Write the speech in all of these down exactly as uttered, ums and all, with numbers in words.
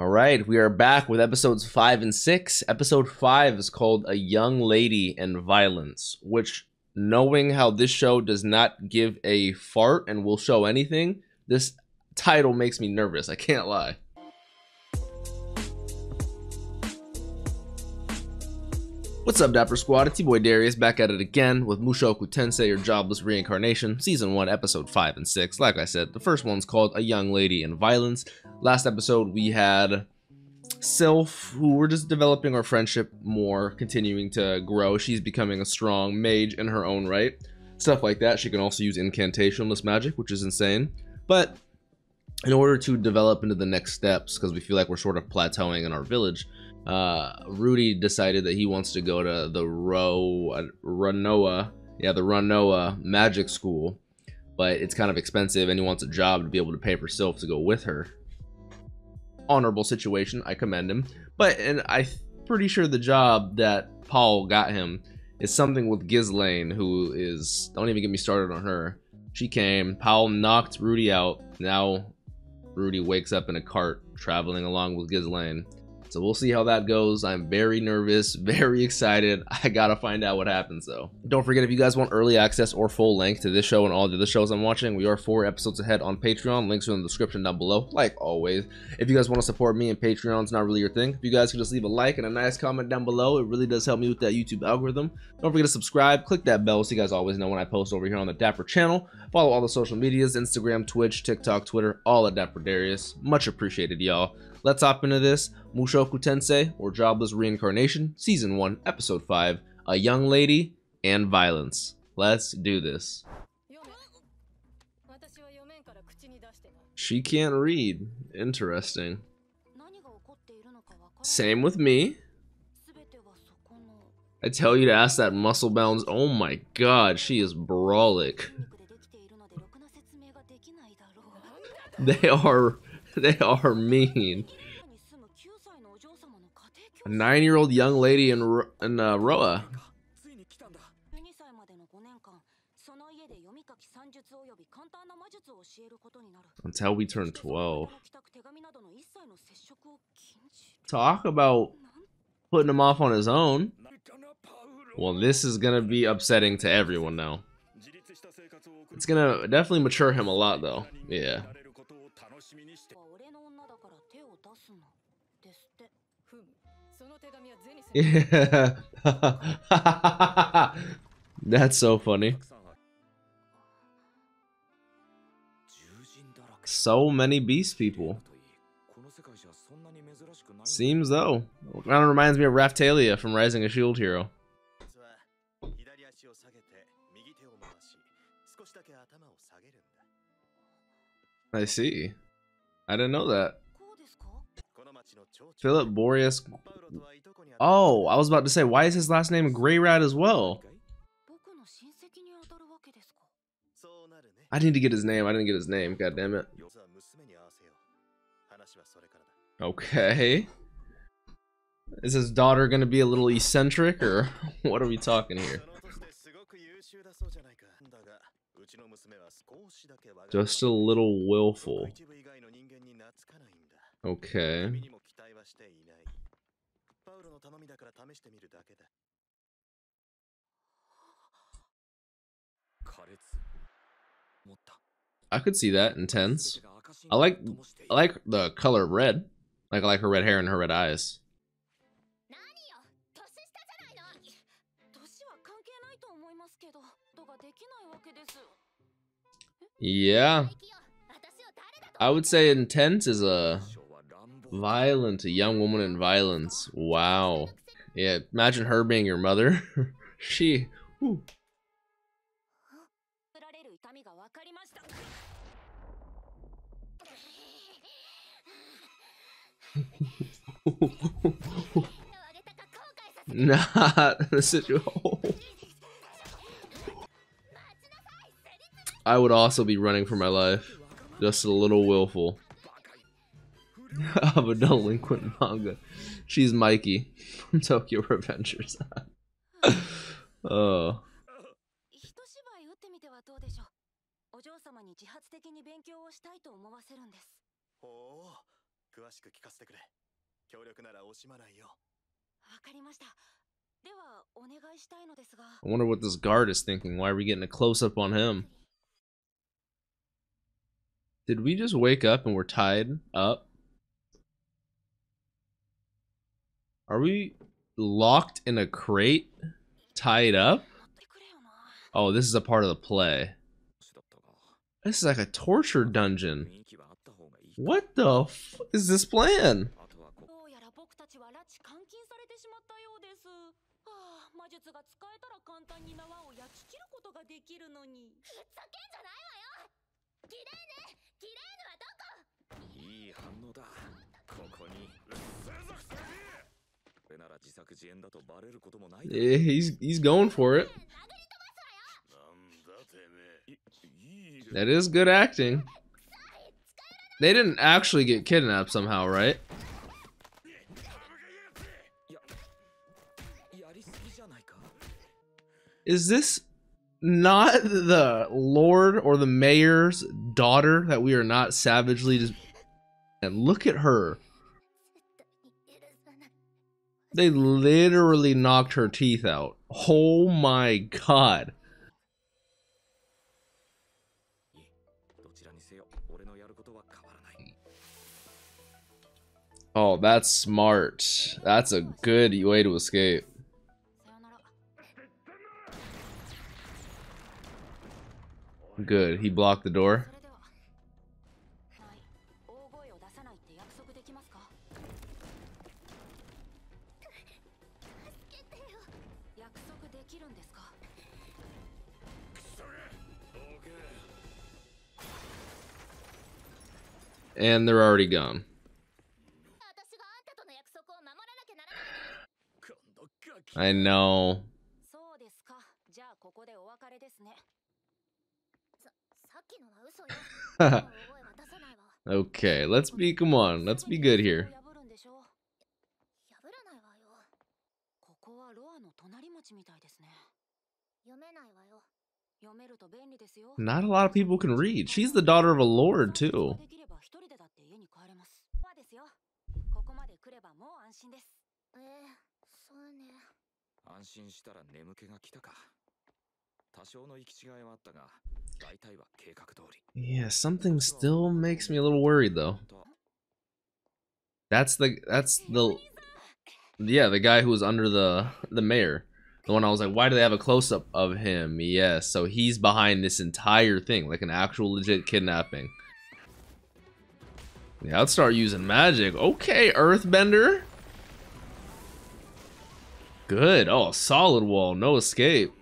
All right, we are back with episodes five and six. Episode five is called A Young Lady and Violence, which, knowing how this show does not give a fart and will show anything, this title makes me nervous, I can't lie. What's up, Dapper Squad? It's your boy Darius, back at it again with Mushoku Tensei, or Jobless Reincarnation, Season one, Episode five and six. Like I said, the first one's called A Young Lady in Violence. Last episode, we had Sylph, who we're just developing our friendship more, continuing to grow. She's becoming a strong mage in her own right. Stuff like that. She can also use incantationless magic, which is insane. But in order to develop into the next steps, because we feel like we're sort of plateauing in our village, uh Rudy decided that he wants to go to the Roa, Ranoa, yeah, the Ranoa magic school, but it's kind of expensive and he wants a job to be able to pay for Sylph to go with her. Honorable situation, I commend him. But and I'm pretty sure the job that Paul got him is something with Gizlane, who is, don't even get me started on her. She came, Paul knocked Rudy out. Now Rudy wakes up in a cart traveling along with Gizlane. So we'll see how that goes. I'm very nervous, very excited. I gotta find out what happens though. Don't forget, if you guys want early access or full length to this show and all the other shows I'm watching, we are four episodes ahead on Patreon. Links are in the description down below, like always. If you guys want to support me and Patreon's not really your thing, if you guys can just leave a like and a nice comment down below, it really does help me with that YouTube algorithm. Don't forget to subscribe, click that bell so you guys always know when I post over here on the Dapper channel. Follow all the social medias, Instagram, Twitch, TikTok, Twitter, all at Dapper Darius. Much appreciated, y'all. Let's hop into this. Mushoku Tensei, or Jobless Reincarnation, Season one, Episode five, A Young Lady and Violence. Let's do this. She can't read. Interesting. Same with me. I tell you to ask that muscle bounds. Oh my god, she is brolic. They are... They are mean. A nine-year-old young lady in, Ro in uh, Roa. Until we turn twelve. Talk about putting him off on his own. Well, this is going to be upsetting to everyone now. It's going to definitely mature him a lot, though. Yeah. Yeah. That's so funny. So many beast people. Seems though. Kind of reminds me of Raphtalia from Rising of the Shield Hero. I see. I didn't know that. Philip Boreas. Oh, I was about to say, why is his last name Greyrat as well? I need to get his name. I didn't get his name. God damn it. Okay. Is his daughter going to be a little eccentric, or what are we talking here? Just a little willful. Okay. I could see that. Intense. I like I like the color red. Like I like her red hair and her red eyes. Yeah. I would say intense is a violent, a young woman in violence. Wow. Yeah, imagine her being your mother. She. Whew. Not the situation. I would also be running for my life. Just a little willful. Of a delinquent manga. She's Mikey from Tokyo Revengers. Oh. 詳しく聞かせてくれ。協力なら惜しまないよ。わかりました。ではお願いしたいのですが。I wonder what this guard is thinking. Why are we getting a close up on him? Did we just wake up and we're tied up? Are we locked in a crate? Tied up? Oh, this is a part of the play. This is like a torture dungeon. What the f is this plan? Yeah, he's he's going for it. That is good acting. They didn't actually get kidnapped somehow, right? Is this not the lord or the mayor's daughter that we are not savagely just... And look at her. They literally knocked her teeth out. Oh my god. Oh, that's smart. That's a good way to escape. Good, he blocked the door. And they're already gone. I know. Okay, let's be, come on, let's be good here. Not a lot of people can read. She's the daughter of a lord, too. Yeah, something still makes me a little worried though. That's the that's the yeah, the guy who was under the the mayor. The one I was like, why do they have a close up of him? Yes, yeah, so he's behind this entire thing, like an actual legit kidnapping. Yeah, I'd start using magic. Okay, Earthbender. Good. Oh, solid wall, no escape.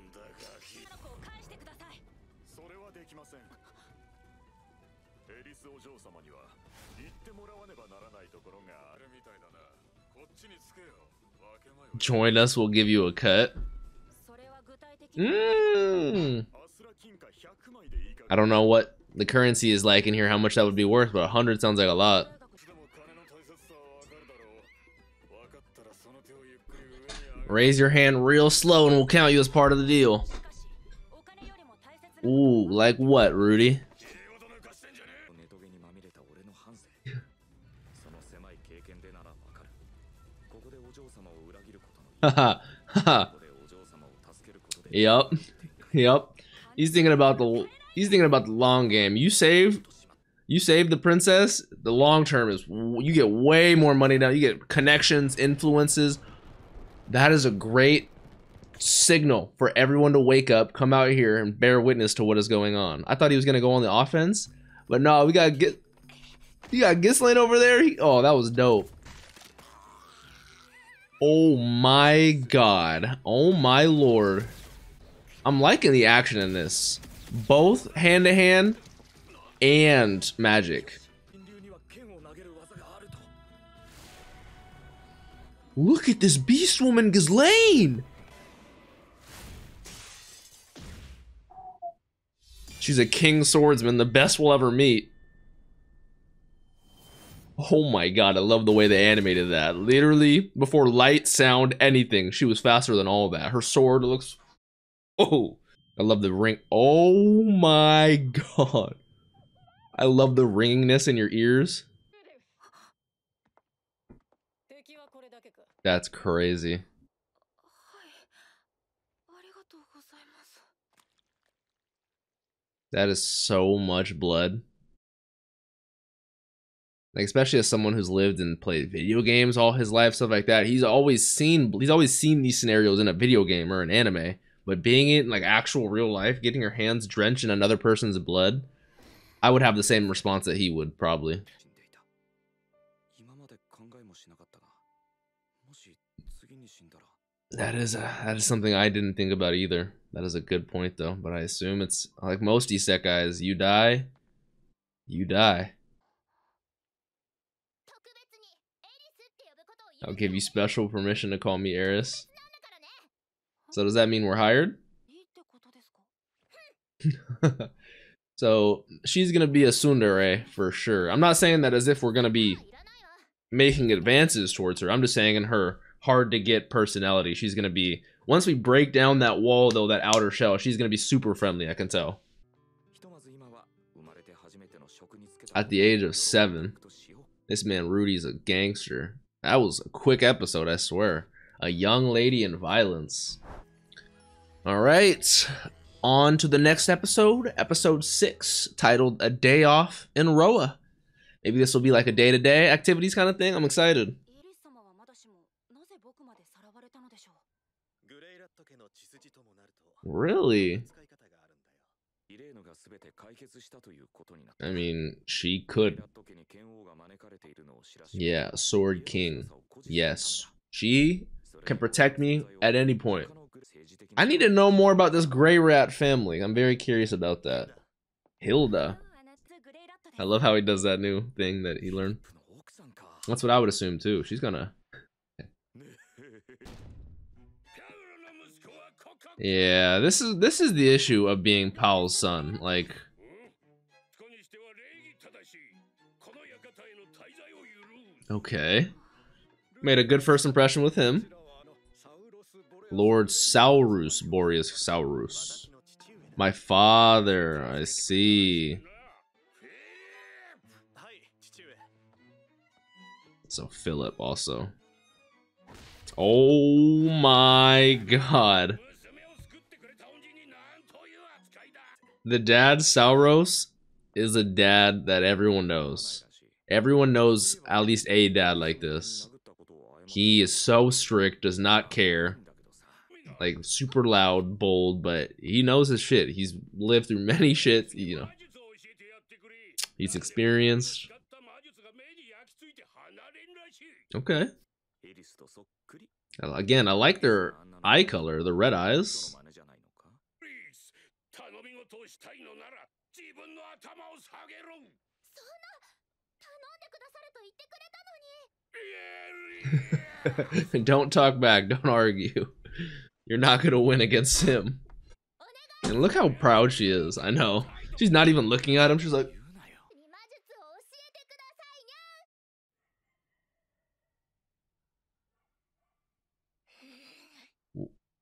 Join us, we'll give you a cut. Mm. I don't know what the currency is like in here, how much that would be worth, but a hundred sounds like a lot. Raise your hand real slow and we'll count you as part of the deal. Ooh, like what, Rudy? Yep, yep. He's thinking about the he's thinking about the long game. You save, you save the princess. The long term is you get way more money now. You get connections, influences. That is a great signal for everyone to wake up, come out here, and bear witness to what is going on. I thought he was gonna go on the offense, but no, we gotta get. You got Gizlane over there. He, oh, that was dope. Oh my god. Oh my lord. I'm liking the action in this. Both hand-to-hand and magic. Look at this beast woman, Gizlane! She's a king swordsman, the best we'll ever meet. Oh my god, I love the way they animated that. Literally, before light, sound, anything, she was faster than all that. Her sword looks... Oh! I love the ring. Oh my god. I love the ringingness in your ears. That's crazy. That is so much blood. Like, especially as someone who's lived and played video games all his life, stuff like that, he's always seen he's always seen these scenarios in a video game or an anime. But being in like actual real life, getting your hands drenched in another person's blood, I would have the same response that he would probably. That is a, that is something I didn't think about either. That is a good point though. But I assume it's like most isekais, you die, you die. I'll give you special permission to call me Eris. So does that mean we're hired? So she's gonna be a tsundere for sure. I'm not saying that as if we're gonna be making advances towards her. I'm just saying in her hard to get personality, she's gonna be, once we break down that wall though, that outer shell, she's gonna be super friendly, I can tell. At the age of seven, this man Rudy's a gangster. That was a quick episode, I swear. A young lady in violence. All right, on to the next episode, episode six, titled A Day Off in Roa. Maybe this will be like a day-to-day activities kind of thing. I'm excited. Really? I mean, she could. Yeah, Sword King. Yes. She can protect me at any point. I need to know more about this Greyrat family. I'm very curious about that. Hilda. I love how he does that new thing that he learned. That's what I would assume too. She's gonna... Yeah, this is this is the issue of being Paul's son. Like, okay, made a good first impression with him. Lord Sauros Boreas. Sauros, my father. I see. So Philip also. Oh my God. The dad, Sauros, is a dad that everyone knows. Everyone knows at least a dad like this. He is so strict, does not care. Like, super loud, bold, but he knows his shit. He's lived through many shits, you know. He's experienced. Okay. Again, I like their eye color, the red eyes. Don't talk back, don't argue. You're not gonna win against him. And look how proud she is. I know. She's not even looking at him, she's like,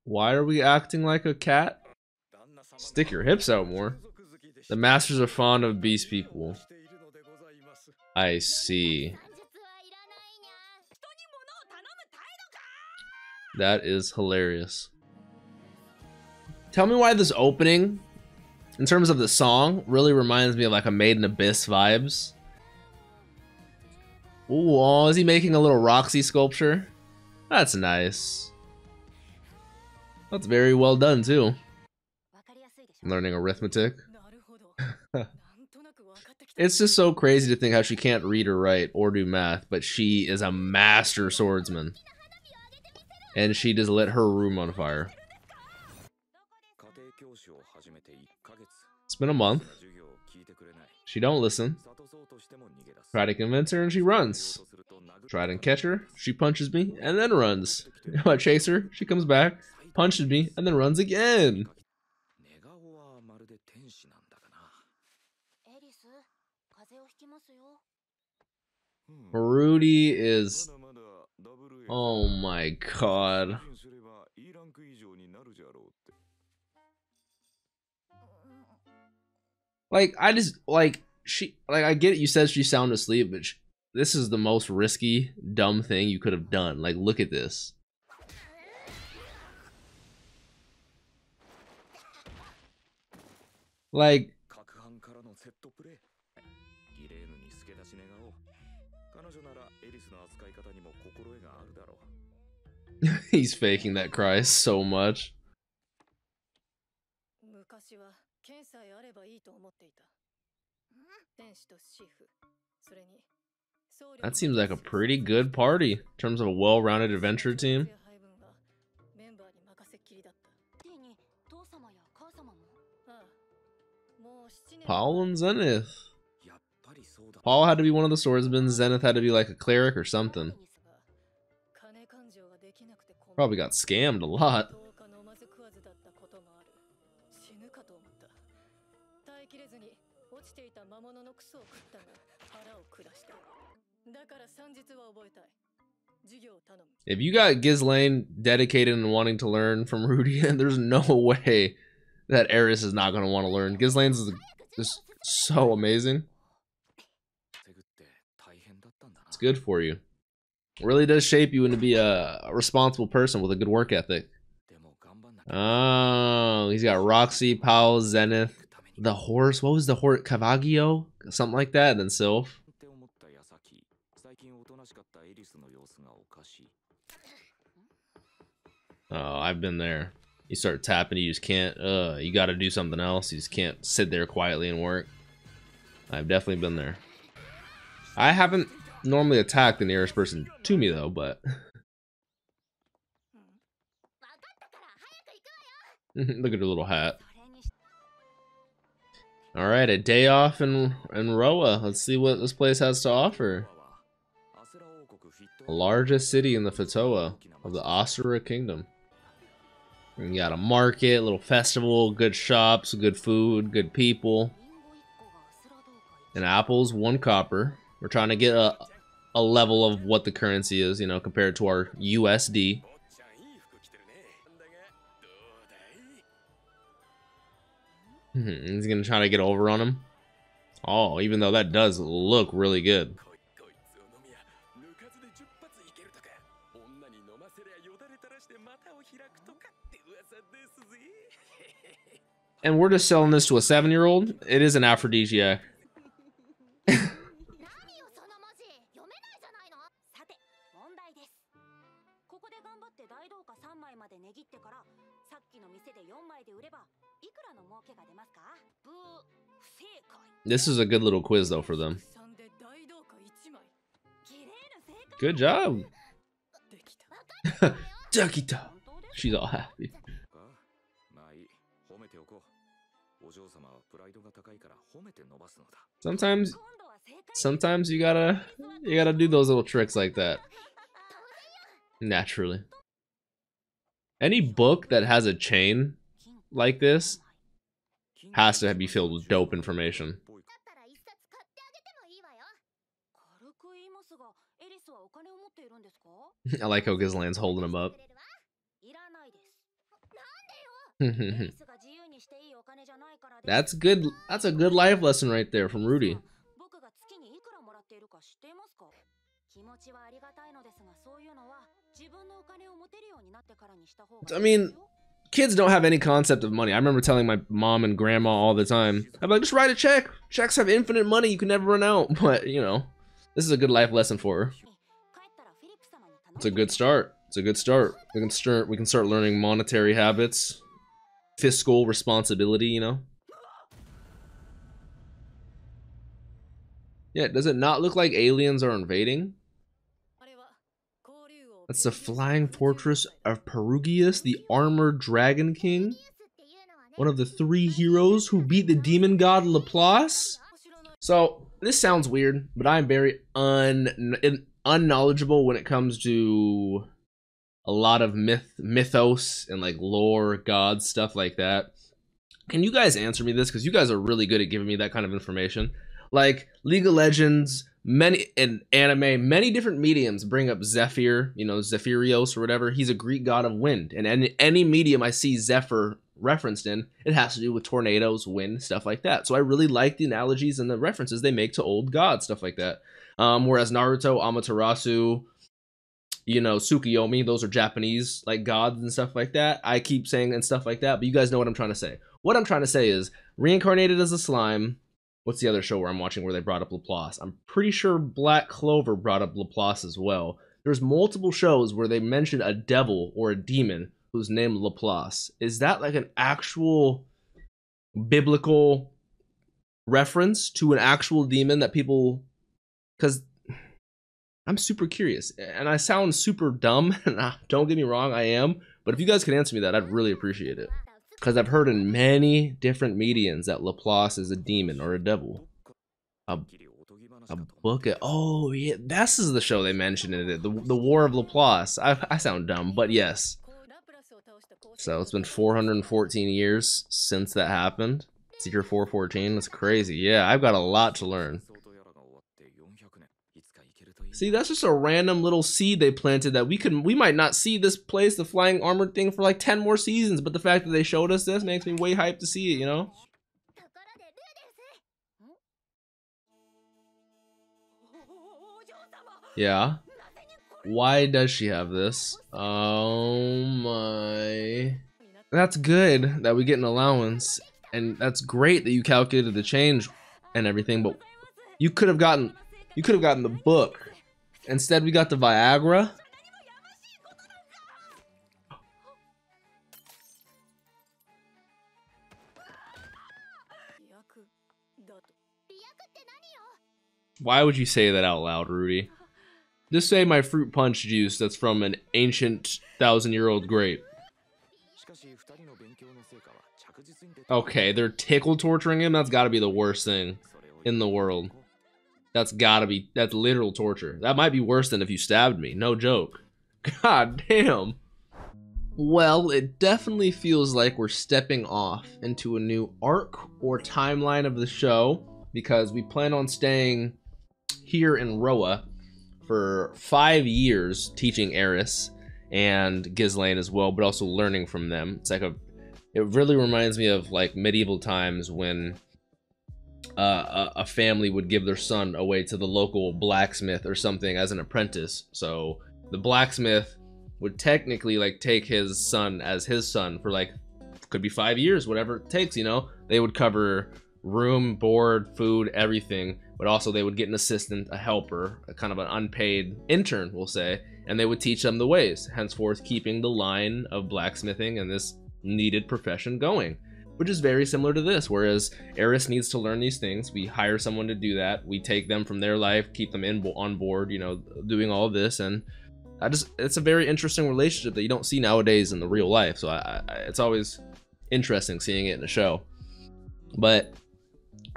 why are we acting like a cat? Stick your hips out more. The masters are fond of beast people. I see. That is hilarious. Tell me why this opening, in terms of the song, really reminds me of like a Made in Abyss vibes. Ooh, oh, is he making a little Roxy sculpture? That's nice. That's very well done too. Learning arithmetic. It's just so crazy to think how she can't read or write or do math, but she is a master swordsman. And she just lit her room on fire. It's been a month. She don't listen. Try to convince her and she runs. Try to catch her, she punches me and then runs. I chase her, she comes back, punches me and then runs again. Rudy is... Oh my God. Like, I just, like, she, like, I get it, you said she sound asleep, but she, this is the most risky, dumb thing you could have done. Like, look at this. Like, he's faking that cry so much. That seems like a pretty good party in terms of a well-rounded adventure team. Paul and Zenith. Paul had to be one of the swordsmen. Zenith had to be like a cleric or something. Probably got scammed a lot. If you got Gizlane dedicated and wanting to learn from Rudeus, there's no way that Eris is not going to want to learn. Gizlane's is just so amazing. It's good for you. It really does shape you into be a, a responsible person with a good work ethic. Oh, he's got Roxy, Paul, Zenith, the horse. What was the horse? Cavagio? Something like that. And then Sylph. Oh, I've been there. You start tapping, you just can't, uh, you gotta do something else. You just can't sit there quietly and work. I've definitely been there. I haven't normally attacked the nearest person to me though, but. Look at her little hat. All right, a day off in, in Roa. Let's see what this place has to offer. The largest city in the Fatoa of the Asura Kingdom. You got a market, little festival, good shops, good food, good people. And apples, one copper. We're trying to get a, a level of what the currency is, you know, compared to our U S D. He's going to try to get over on him. Oh, even though that does look really good. And we're just selling this to a seven-year-old. It is an aphrodisiac. This is a good little quiz, though, for them. Good job. Dakita. She's all happy. Sometimes, sometimes you gotta, you gotta do those little tricks like that. Naturally. Any book that has a chain like this has to be filled with dope information. I like how Gizlane's holding him up. That's good. That's a good life lesson right there from Rudy. I mean, kids don't have any concept of money. I remember telling my mom and grandma all the time, I'm like, just write a check. Checks have infinite money. You can never run out. But, you know, this is a good life lesson for her. It's a good start. It's a good start. We can start, we can start learning monetary habits. Fiscal responsibility, you know? Yeah, does it not look like aliens are invading? That's the flying fortress of Perugius, the Armored Dragon King. One of the three heroes who beat the Demon God Laplace. So, this sounds weird, but I'm very un unknowledgeable when it comes to a lot of myth, mythos and like lore, gods, stuff like that. Can you guys answer me this? Because you guys are really good at giving me that kind of information. Like League of Legends, many and anime, many different mediums bring up Zephyr, you know, Zephyrios or whatever. He's a Greek god of wind. And any, any medium I see Zephyr referenced in, it has to do with tornadoes, wind, stuff like that. So I really like the analogies and the references they make to old gods, stuff like that. Um, whereas Naruto, Amaterasu, you know, Tsukiyomi, those are Japanese, like, gods and stuff like that. I keep saying and stuff like that, but you guys know what I'm trying to say. What I'm trying to say is, Reincarnated as a Slime, what's the other show where I'm watching where they brought up Laplace? I'm pretty sure Black Clover brought up Laplace as well. There's multiple shows where they mention a devil or a demon who's named Laplace. Is that like an actual biblical reference to an actual demon that people... Because I'm super curious, and I sound super dumb, and I, don't get me wrong, I am, but if you guys can answer me that, I'd really appreciate it. Because I've heard in many different mediums that Laplace is a demon or a devil. A, a book of, oh yeah, this is the show they mentioned in it, the, the War of Laplace. I, I sound dumb, but yes. So it's been four hundred fourteen years since that happened. Secret four fourteen, that's crazy. Yeah, I've got a lot to learn. See, that's just a random little seed they planted that we could, we might not see this place, the flying armored thing, for like ten more seasons, but the fact that they showed us this makes me way hyped to see it, you know? Yeah. Why does she have this? Oh my. That's good that we get an allowance, and that's great that you calculated the change and everything, but you could have gotten, you could have gotten the book. Instead, we got the Viagra. Why would you say that out loud, Rudy? Just say my fruit punch juice that's from an ancient thousand-year-old grape. Okay, they're tickle torturing him? That's gotta be the worst thing in the world. That's gotta be, that's literal torture. That might be worse than if you stabbed me, no joke. God damn. Well, it definitely feels like we're stepping off into a new arc or timeline of the show, because we plan on staying here in Roa for five years teaching Eris and Gizlane as well, but also learning from them. It's like a, it really reminds me of like medieval times when Uh, a, a family would give their son away to the local blacksmith or something as an apprentice. So the blacksmith would technically like take his son as his son for like, could be five years, whatever it takes, you know. They would cover room, board, food, everything, but also they would get an assistant, a helper, a kind of an unpaid intern, we'll say, and they would teach them the ways, henceforth keeping the line of blacksmithing and this needed profession going. Which is very similar to this, whereas Eris needs to learn these things. We hire someone to do that. We take them from their life, keep them in on board, you know, doing all this. And I just, it's a very interesting relationship that you don't see nowadays in the real life. So I, I, it's always interesting seeing it in a show. But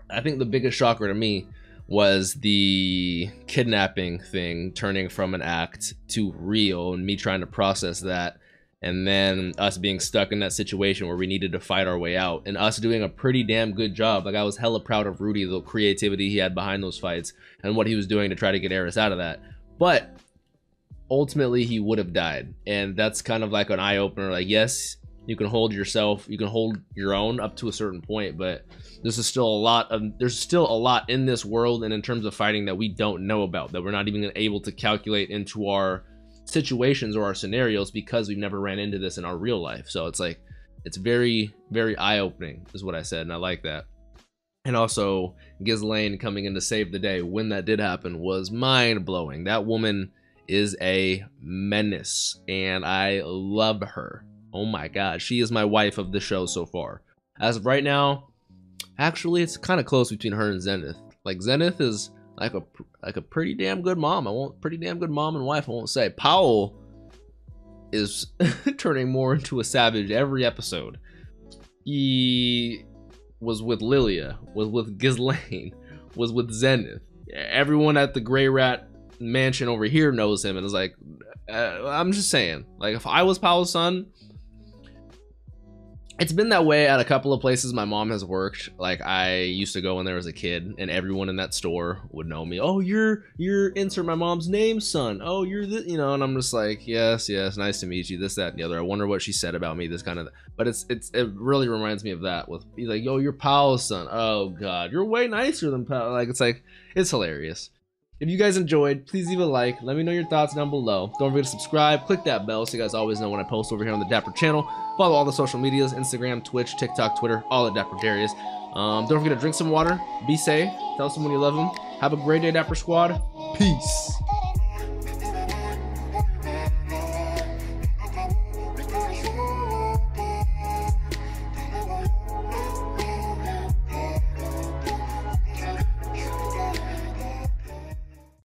I think the biggest shocker to me was the kidnapping thing turning from an act to real, and me trying to process that. And then us being stuck in that situation where we needed to fight our way out, and us doing a pretty damn good job. Like, I was hella proud of Rudy, the creativity he had behind those fights and what he was doing to try to get Eris out of that. But ultimately he would have died. And that's kind of like an eye opener. Like, yes, you can hold yourself, you can hold your own up to a certain point, but this is still a lot of, there's still a lot in this world and in terms of fighting that we don't know about, that we're not even able to calculate into our situations or our scenarios, because we've never ran into this in our real life. So it's like, it's very, very eye-opening is what I said, and I like that. And also Gizlane coming in to save the day when that did happen was mind-blowing. That woman is a menace, and I love her. Oh my god, she is my wife of the show so far. As of right now, actually it's kind of close between her and Zenith. Like, Zenith is Like a, like a pretty damn good mom. I won't, pretty damn good mom and wife, I won't say. Paul is turning more into a savage every episode. He was with Lilia, was with Gizlane, was with Zenith. Everyone at the Greyrat mansion over here knows him, and is like, uh, I'm just saying, like, if I was Paul's son, it's been that way at a couple of places my mom has worked. Like, I used to go in there as a kid, and everyone in that store would know me. Oh, you're, you're insert my mom's name, son. Oh, you're the, you know, and I'm just like, yes, yes, nice to meet you, this, that, and the other. I wonder what she said about me, this kind of, but it's, it's, it really reminds me of that with, he's like, yo, you're Powell's son. Oh god, you're way nicer than Powell. Like, it's like, it's hilarious. If you guys enjoyed, please leave a like. Let me know your thoughts down below. Don't forget to subscribe. Click that bell so you guys always know when I post over here on the Dapper channel. Follow all the social medias, Instagram, Twitch, TikTok, Twitter, all at Dapper Darius. Um, don't forget to drink some water. Be safe. Tell someone you love them. Have a great day, Dapper Squad. Peace.